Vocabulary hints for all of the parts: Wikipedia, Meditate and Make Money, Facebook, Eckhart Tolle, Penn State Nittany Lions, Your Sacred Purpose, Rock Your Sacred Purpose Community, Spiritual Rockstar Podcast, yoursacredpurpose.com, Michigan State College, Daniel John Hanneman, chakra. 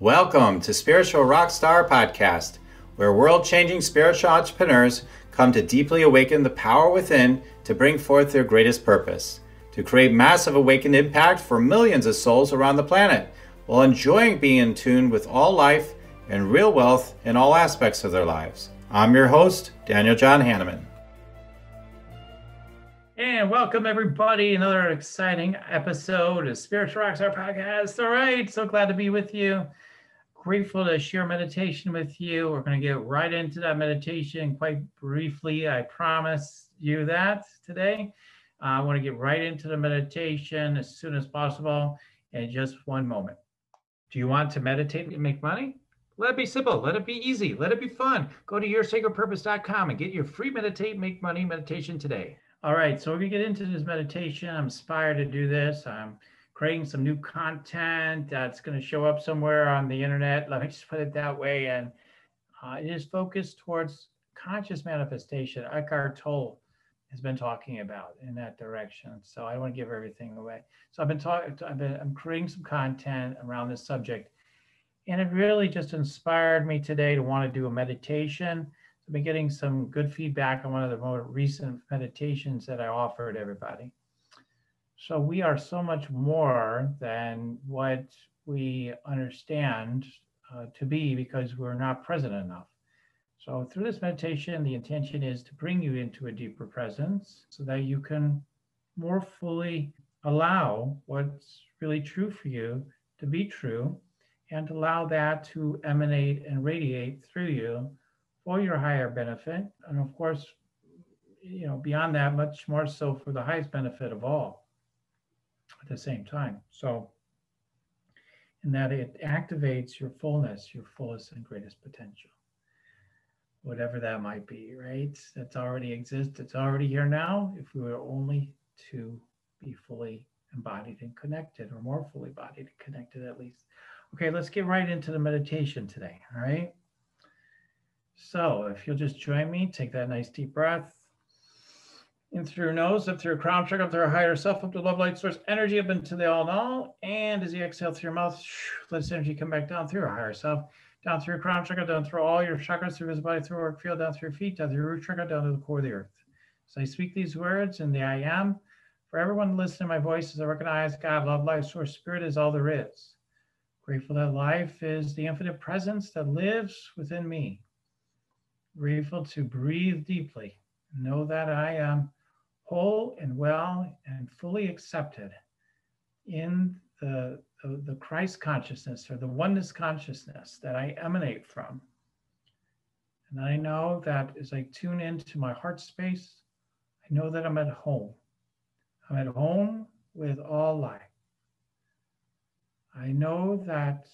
Welcome to Spiritual Rockstar Podcast, where world-changing spiritual entrepreneurs come to deeply awaken the power within to bring forth their greatest purpose, to create massive awakened impact for millions of souls around the planet, while enjoying being in tune with all life and real wealth in all aspects of their lives. I'm your host, Daniel John Hanneman. And welcome, everybody, another exciting episode of Spiritual Rockstar Podcast. All right, so glad to be with you. Grateful to share meditation with you. We're going to get right into that meditation quite briefly. I promise you that today. I want to get right into the meditation as soon as possible in just one moment. Do you want to meditate and make money? Let it be simple. Let it be easy. Let it be fun. Go to yoursacredpurpose.com and get your free Meditate and Make Money meditation today. All right, so we're going to get into this meditation. I'm inspired to do this. I'm creating some new content that's going to show up somewhere on the internet. Let me just put it that way. And it is focused towards conscious manifestation. Eckhart Tolle has been talking about in that direction. So I don't want to give everything away. So I'm creating some content around this subject, and it really just inspired me today to want to do a meditation. I've been getting some good feedback on one of the more recent meditations that I offered everybody. So we are so much more than what we understand to be, because we're not present enough. So through this meditation, the intention is to bring you into a deeper presence so that you can more fully allow what's really true for you to be true, and allow that to emanate and radiate through you for your higher benefit. And of course, you know, beyond that, much more so for the highest benefit of all at the same time. So, and that it activates your fullness, your fullest and greatest potential, whatever that might be, right? That's already exists. It's already here now. If we were only to be fully embodied and connected, or more fully embodied and connected at least. Okay, let's get right into the meditation today, all right? So if you'll just join me, take that nice deep breath in through your nose, up through your crown chakra, up through your higher self, up to love, light, source, energy, up into the all in all. And as you exhale through your mouth, let this energy come back down through your higher self, down through your crown chakra, down through all your chakras, through his body, through your work field, down through your feet, down through your root chakra, down to the core of the earth. So I speak these words in the I am. For everyone listening to my voice, as I recognize God, love, life, source, spirit is all there is. Grateful that life is the infinite presence that lives within me. Grateful to breathe deeply, know that I am whole and well and fully accepted in the Christ consciousness, or the oneness consciousness that I emanate from. And I know that as I tune into my heart space, I know that I'm at home. I'm at home with all life. I know that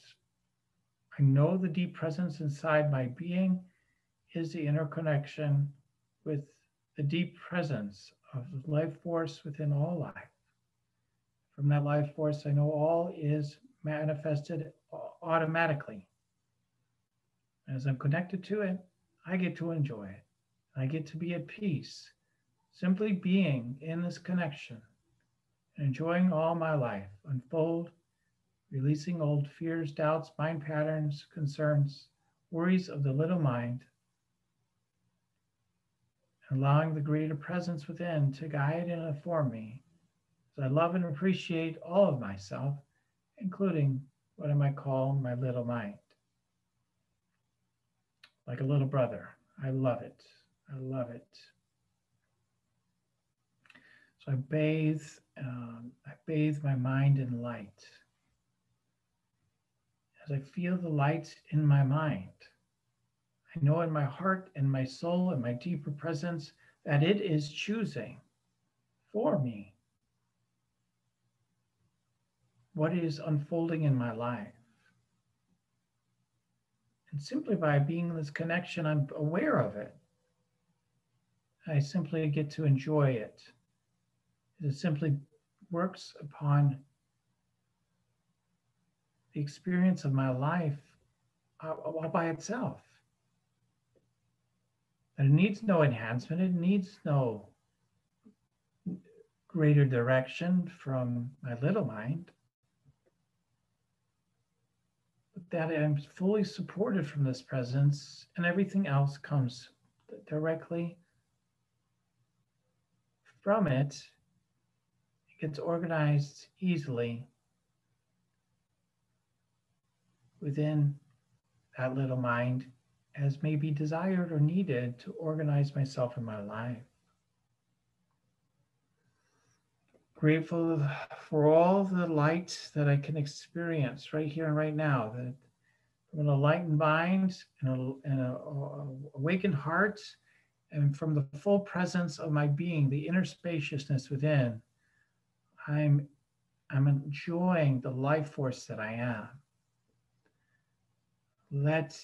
I know the deep presence inside my being is the interconnection with the deep presence of the life force within all life. From that life force, I know all is manifested automatically. As I'm connected to it, I get to enjoy it. I get to be at peace, simply being in this connection, and enjoying all my life unfold, releasing old fears, doubts, mind patterns, concerns, worries of the little mind, allowing the greater presence within to guide and inform me as I love and appreciate all of myself, including what I might call my little mind. Like a little brother, I love it. I love it. So I bathe my mind in light. As I feel the light in my mind, I know in my heart and my soul and my deeper presence that it is choosing for me what is unfolding in my life. And simply by being in this connection, I'm aware of it. I simply get to enjoy it. It simply works upon the experience of my life all by itself. And it needs no enhancement. It needs no greater direction from my little mind. But that I'm fully supported from this presence, and everything else comes directly from it. It gets organized easily within that little mind as may be desired or needed to organize myself in my life. Grateful for all the light that I can experience right here and right now, that from an enlightened mind and an awakened heart, and from the full presence of my being, the inner spaciousness within, I'm enjoying the life force that I am. Let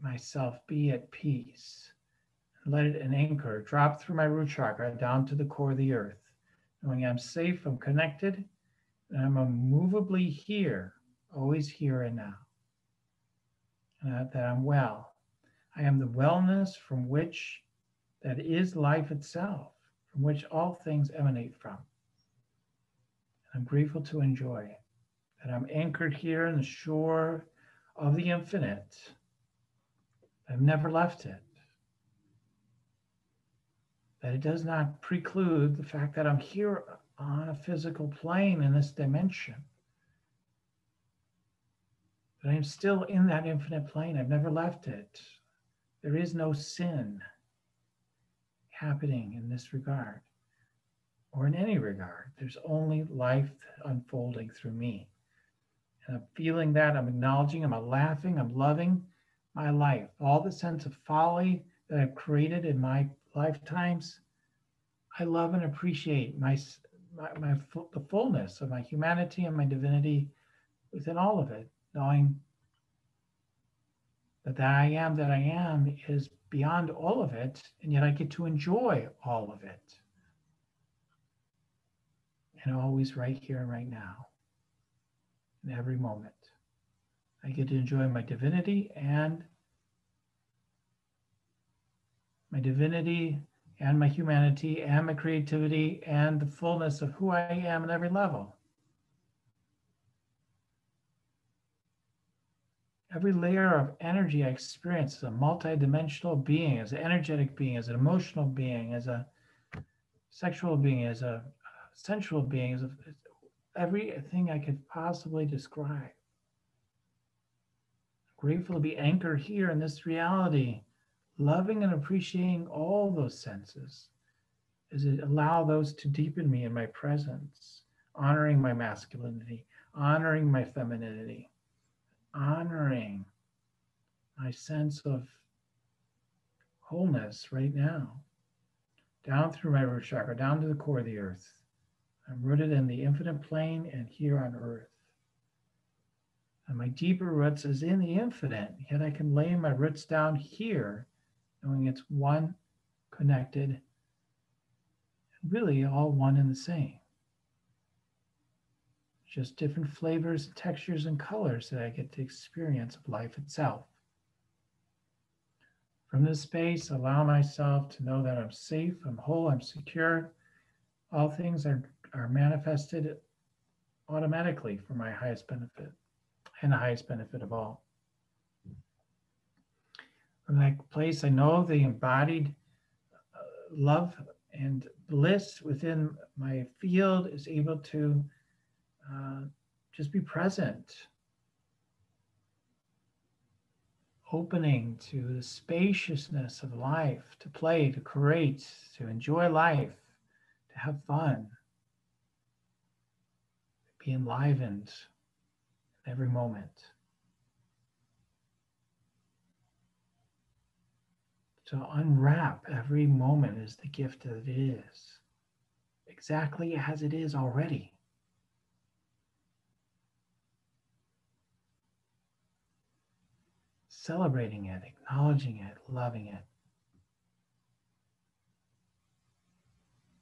myself be at peace. Let an anchor drop through my root chakra down to the core of the earth. Knowing I'm safe, I'm connected, and I'm immovably here, always here and now. And that I'm well. I am the wellness from which, that is life itself, from which all things emanate from. And I'm grateful to enjoy it. That I'm anchored here in the shore of the infinite. I've never left it. That it does not preclude the fact that I'm here on a physical plane in this dimension. That I'm still in that infinite plane. I've never left it. There is no sin happening in this regard or in any regard. There's only life unfolding through me. And I'm feeling that, I'm acknowledging, I'm laughing, I'm loving my life. All the sense of folly that I've created in my lifetimes, I love and appreciate the fullness of my humanity and my divinity within all of it, knowing that that I am is beyond all of it, and yet I get to enjoy all of it. And always right here and right now, in every moment. I get to enjoy my divinity and my humanity and my creativity and the fullness of who I am at every level. Every layer of energy I experience as a multidimensional being, as an energetic being, as an emotional being, as a sexual being, as a sensual being, as everything I could possibly describe. I'm grateful to be anchored here in this reality. Loving and appreciating all those senses as it allows those to deepen me in my presence, honoring my masculinity, honoring my femininity, honoring my sense of wholeness right now, down through my root chakra, down to the core of the earth. I'm rooted in the infinite plane and here on earth. And my deeper roots is in the infinite, yet I can lay my roots down here, knowing it's one, connected, and really all one and the same. Just different flavors, textures, and colors that I get to experience of life itself. From this space, allow myself to know that I'm safe, I'm whole, I'm secure. All things are manifested automatically for my highest benefit and the highest benefit of all. From that place, I know the embodied love and bliss within my field is able to just be present, opening to the spaciousness of life, to play, to create, to enjoy life, to have fun, to be enlivened in every moment. To unwrap every moment is the gift that it is, exactly as it is already. Celebrating it, acknowledging it, loving it.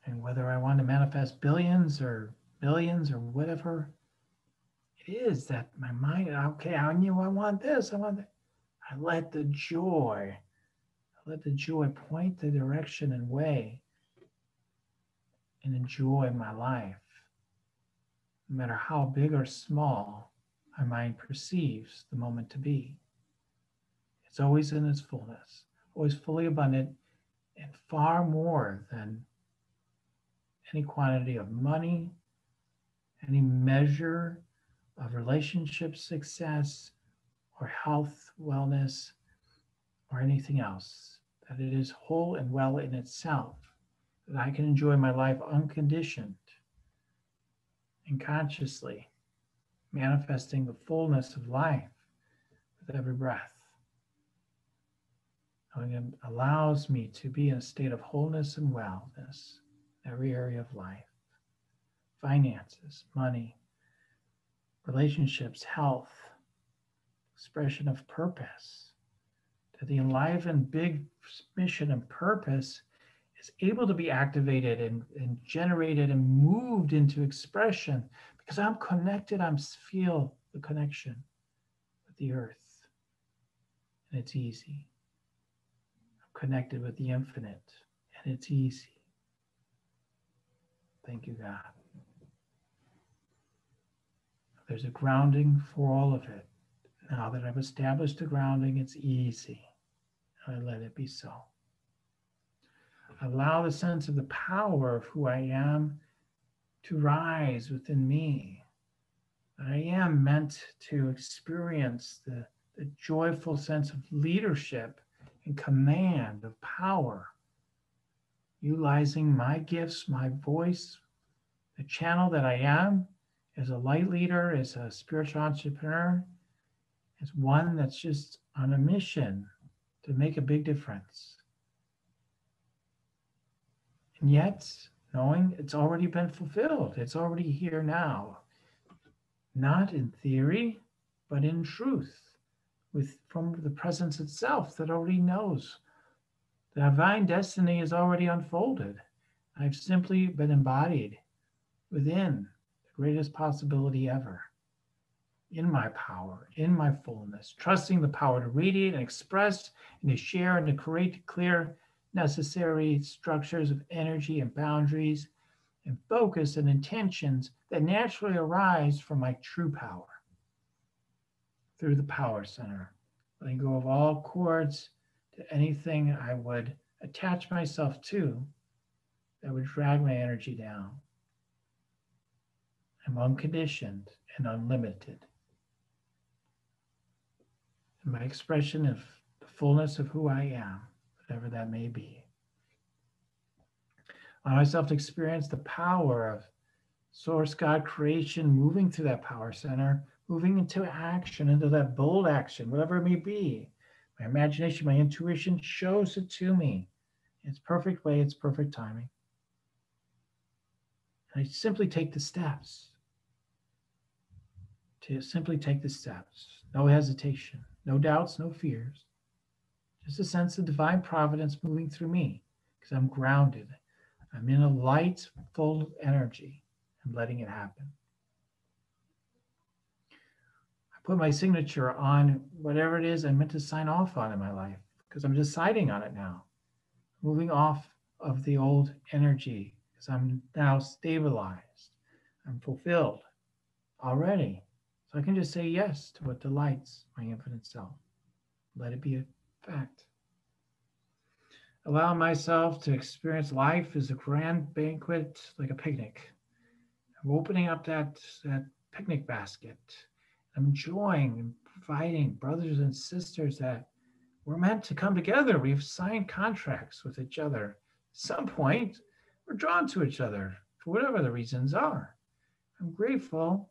And whether I want to manifest billions or millions or whatever it is that my mind, okay, I knew I want this, I want that. Let the joy point the direction and way and enjoy my life. No matter how big or small, our mind perceives the moment to be. It's always in its fullness, always fully abundant, and far more than any quantity of money, any measure of relationship success, or health, wellness, or anything else. That it is whole and well in itself, that I can enjoy my life unconditioned and consciously, manifesting the fullness of life with every breath. And it allows me to be in a state of wholeness and wellness, every area of life, finances, money, relationships, health, expression of purpose, that the enlivened big mission and purpose is able to be activated and generated and moved into expression because I'm connected, I feel the connection with the earth, and it's easy. I'm connected with the infinite, and it's easy. Thank you, God. There's a grounding for all of it. Now that I've established the grounding, it's easy. I let it be so. Allow the sense of the power of who I am to rise within me. I am meant to experience the joyful sense of leadership and command of power, utilizing my gifts, my voice, the channel that I am as a light leader, as a spiritual entrepreneur, as one that's just on a mission to make a big difference. And yet, knowing it's already been fulfilled, it's already here now, not in theory, but in truth, from the presence itself that already knows. The divine destiny is already unfolded. I've simply been embodied within the greatest possibility ever, in my power, in my fullness, trusting the power to radiate and express and to share and to create clear, necessary structures of energy and boundaries and focus and intentions that naturally arise from my true power through the power center, letting go of all cords to anything I would attach myself to that would drag my energy down. I'm unconditioned and unlimited. And my expression of the fullness of who I am, whatever that may be. Allow myself to experience the power of Source God creation, moving through that power center, moving into action, into that bold action, whatever it may be. My imagination, my intuition shows it to me. It's perfect way, it's perfect timing. And I simply take the steps. No hesitation, no doubts, no fears. Just a sense of divine providence moving through me because I'm grounded. I'm in a light full of energy. I'm letting it happen. I put my signature on whatever it is I'm meant to sign off on in my life because I'm deciding on it now. Moving off of the old energy because I'm now stabilized. I'm fulfilled already. So I can just say yes to what delights my infinite self. Let it be a fact. Allow myself to experience life as a grand banquet, like a picnic. I'm opening up that picnic basket. I'm enjoying and providing brothers and sisters that we're meant to come together. We've signed contracts with each other. At some point, we're drawn to each other for whatever the reasons are. I'm grateful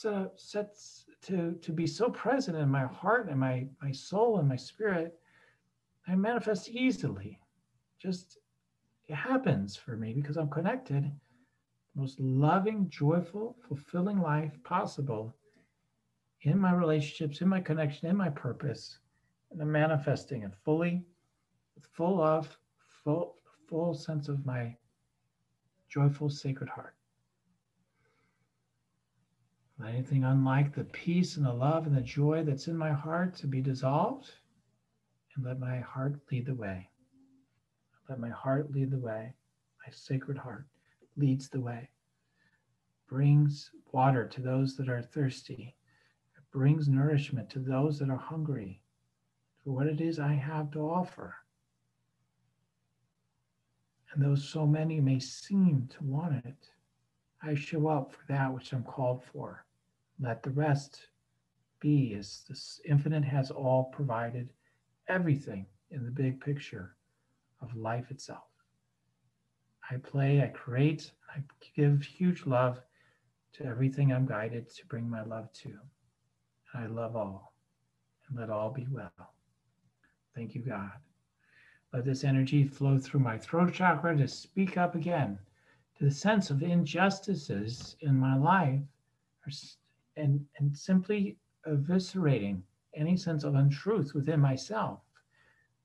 to be so present in my heart and my soul and my spirit. I manifest easily. Just, it happens for me because I'm connected. The most loving, joyful, fulfilling life possible in my relationships, in my connection, in my purpose, and I'm manifesting it fully, with full sense of my joyful sacred heart. Let anything unlike the peace and the love and the joy that's in my heart to be dissolved, and let my heart lead the way. Let my heart lead the way. My sacred heart leads the way, brings water to those that are thirsty, brings nourishment to those that are hungry for what it is I have to offer. And though so many may seem to want it, I show up for that which I'm called for. Let the rest be, as this infinite has all provided everything in the big picture of life itself. I play, I create, I give huge love to everything I'm guided to bring my love to. I love all, and let all be well. Thank you, God. Let this energy flow through my throat chakra to speak up again to the sense of injustices in my life, and simply eviscerating any sense of untruth within myself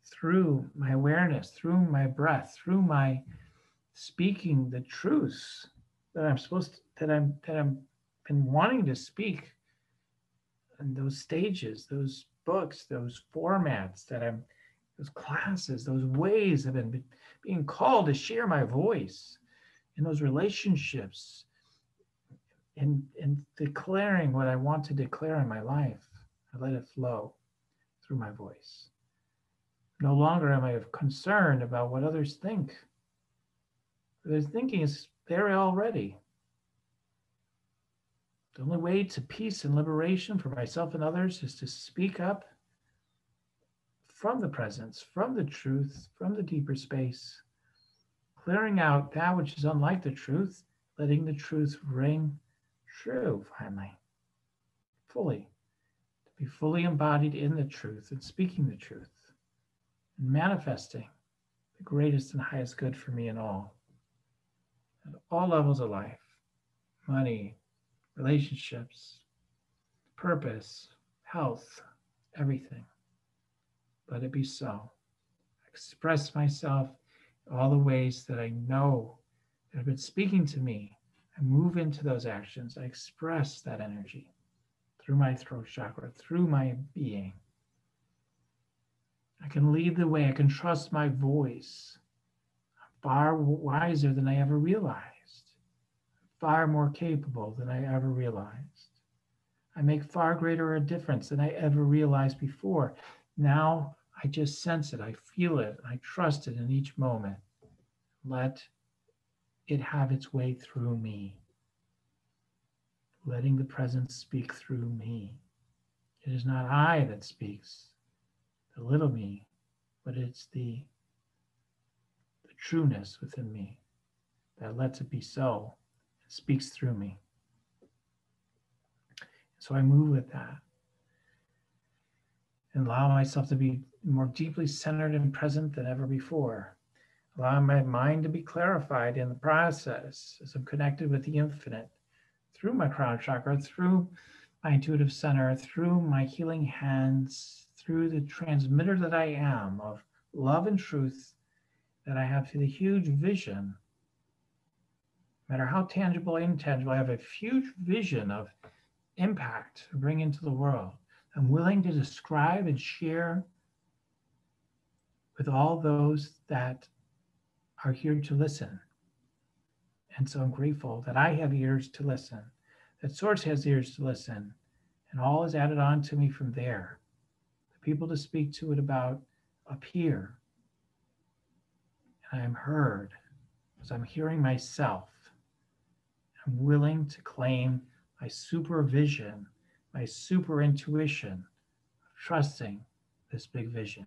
through my awareness, through my breath, through my speaking the truths that I'm supposed to, that I'm been wanting to speak. And those stages, those books, those formats those classes, those ways I've been being called to share my voice in those relationships, and declaring what I want to declare in my life. I let it flow through my voice. No longer am I concerned about what others think. Their thinking is there already. The only way to peace and liberation for myself and others is to speak up from the presence, from the truth, from the deeper space, clearing out that which is unlike the truth, letting the truth ring true finally, fully, to be fully embodied in the truth and speaking the truth and manifesting the greatest and highest good for me and all. At all levels of life, money, relationships, purpose, health, everything. Let it be so. Express myself in all the ways that I know that have been speaking to me. I move into those actions. I express that energy through my throat chakra, through my being. I can lead the way. I can trust my voice. I'm far wiser than I ever realized. Far more capable than I ever realized. I make far greater a difference than I ever realized before. Now I just sense it, I feel it, I trust it in each moment. Let it have its way through me. Letting the presence speak through me. It is not I that speaks, the little me, but it's the trueness within me that lets it be so. Speaks through me. So I move with that and allow myself to be more deeply centered and present than ever before. Allowing my mind to be clarified in the process as I'm connected with the infinite through my crown chakra, through my intuitive center, through my healing hands, through the transmitter that I am of love and truth that I have through the huge vision. No matter how tangible or intangible, I have a huge vision of impact to bring into the world. I'm willing to describe and share with all those that are here to listen. And so I'm grateful that I have ears to listen, that Source has ears to listen, and all is added on to me from there. The people to speak to it about appear. And I am heard as I'm hearing myself. I'm willing to claim my supervision, my super intuition, trusting this big vision,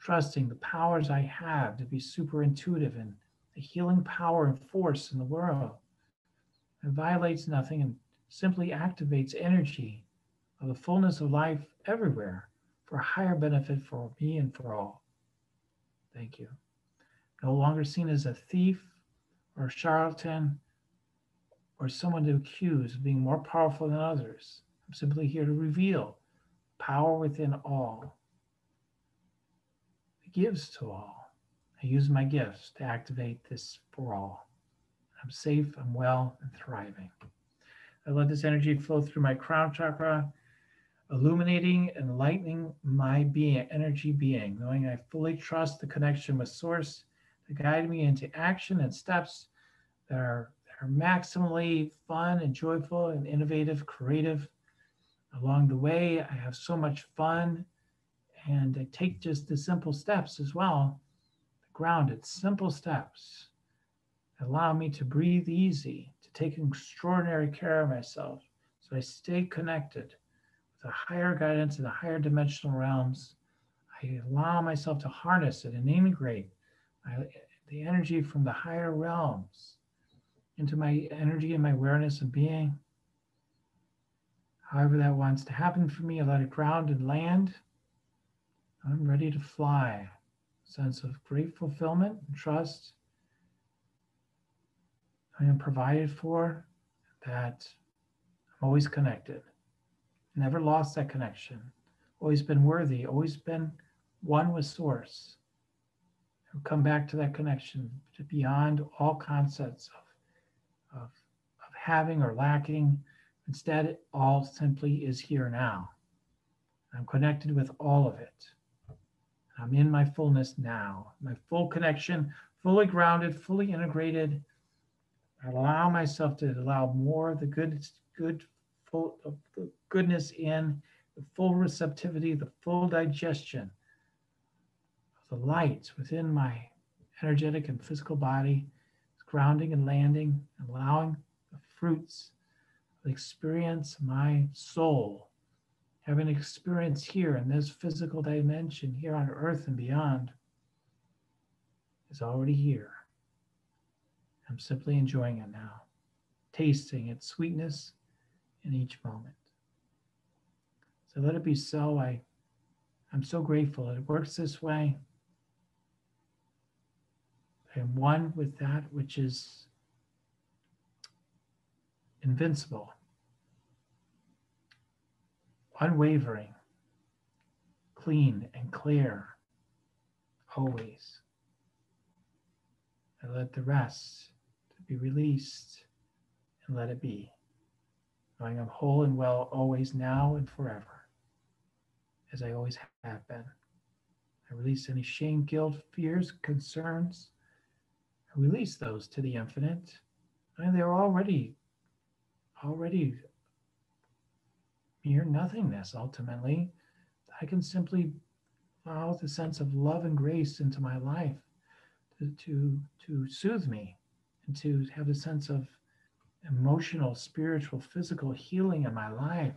trusting the powers I have to be super intuitive and the healing power and force in the world. It violates nothing and simply activates energy of the fullness of life everywhere for higher benefit for me and for all. Thank you. No longer seen as a thief or a charlatan, or someone to accuse of being more powerful than others. I'm simply here to reveal power within all. It gives to all. I use my gifts to activate this for all. I'm safe, I'm well, and thriving. I let this energy flow through my crown chakra, illuminating and lightening my being, energy being, knowing I fully trust the connection with Source to guide me into action and steps that are maximally fun and joyful and innovative, creative, along the way. I have so much fun, and I take just the simple steps as well. Grounded, simple steps allow me to breathe easy, to take extraordinary care of myself, so I stay connected with the higher guidance and the higher dimensional realms. I allow myself to harness it and integrate the energy from the higher realms into my energy and my awareness and being. However that wants to happen for me, I let it ground and land. I'm ready to fly. Sense of great fulfillment and trust. I am provided for, that I'm always connected. Never lost that connection. Always been worthy, always been one with source. I'll come back to that connection to beyond all concepts of having or lacking. Instead, it all simply is here now. I'm connected with all of it. I'm in my fullness now, my full connection, fully grounded, fully integrated. I allow myself to allow more of the goodness in, the full receptivity, the full digestion of the light within my energetic and physical body, grounding and landing, allowing the fruits of experience, my soul. Have an experience here in this physical dimension, here on earth and beyond, is already here. I'm simply enjoying it now, tasting its sweetness in each moment. So let it be so. I'm so grateful it works this way. I am one with that which is invincible, unwavering, clean and clear, always. I let the rest to be released and let it be, knowing I'm whole and well always, now and forever, as I always have been. I release any shame, guilt, fears, concerns. I release those to the infinite. And they're already mere nothingness, ultimately. I can simply allow the sense of love and grace into my life to soothe me and to have a sense of emotional, spiritual, physical healing in my life.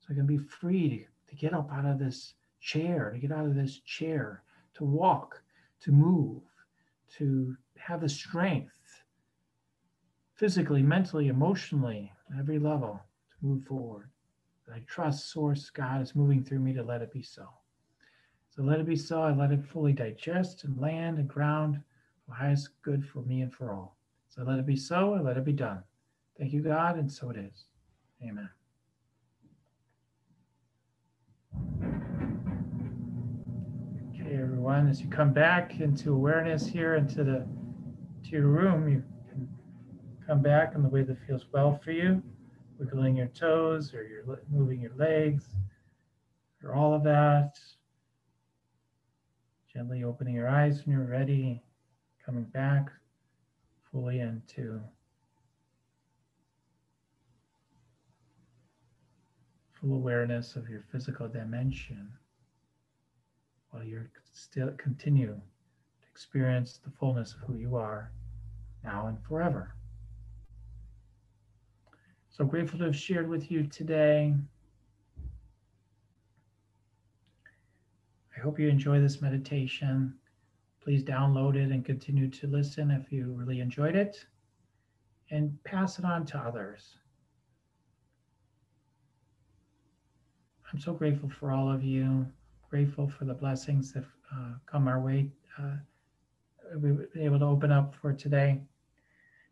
So I can be free to get up out of this chair, to walk, to move, to have the strength physically, mentally, emotionally, at every level to move forward. I trust Source, God is moving through me to let it be so. So let it be so. I let it fully digest and land and ground for highest good for me and for all. So let it be so, and let it be done. Thank you, God, and so it is. Amen. Okay, everyone, as you come back into awareness here, into your room, you can come back in the way that feels well for you. Wiggling your toes, or you're moving your legs, or all of that. Gently opening your eyes when you're ready, coming back fully into full awareness of your physical dimension, while you're still continue to experience the fullness of who you are now and forever. So grateful to have shared with you today. I hope you enjoy this meditation. Please download it and continue to listen if you really enjoyed it, and pass it on to others. I'm so grateful for all of you, grateful for the blessings that come our way. We were able to open up for today.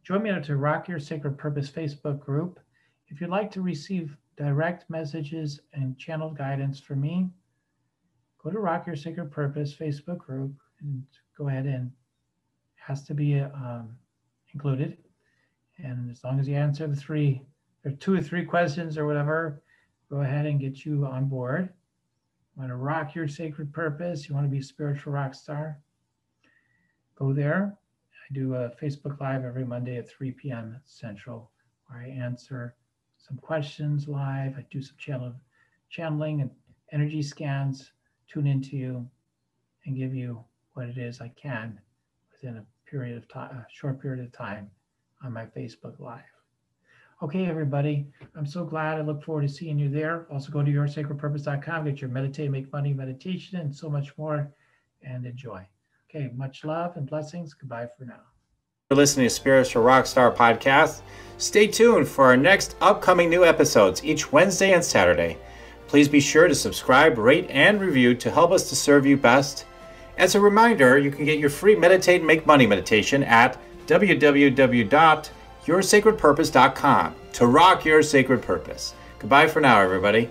Join me to Rock Your Sacred Purpose Facebook group. If you'd like to receive direct messages and channeled guidance from me, go to Rock Your Sacred Purpose Facebook group and go ahead and it has to be included. And as long as you answer the three, or two or three questions or whatever, go ahead and get you on board. You want to rock your sacred purpose. You want to be a spiritual rock star. Go there. I do a Facebook Live every Monday at 3 p.m. Central, where I answer some questions live. I do some channeling and energy scans, tune into you and give you what it is I can within a short period of time on my Facebook Live. Okay, everybody, I'm so glad. I look forward to seeing you there. Also go to yoursacredpurpose.com, get your Meditate and Make Money meditation and so much more, and enjoy. Okay, much love and blessings. Goodbye for now. You're listening to Spiritual Rockstar Podcast. Stay tuned for our next upcoming new episodes each Wednesday and Saturday. Please be sure to subscribe, rate, and review to help us to serve you best. As a reminder, you can get your free Meditate and Make Money meditation at www.yoursacredpurpose.com to rock your sacred purpose. Goodbye for now, everybody.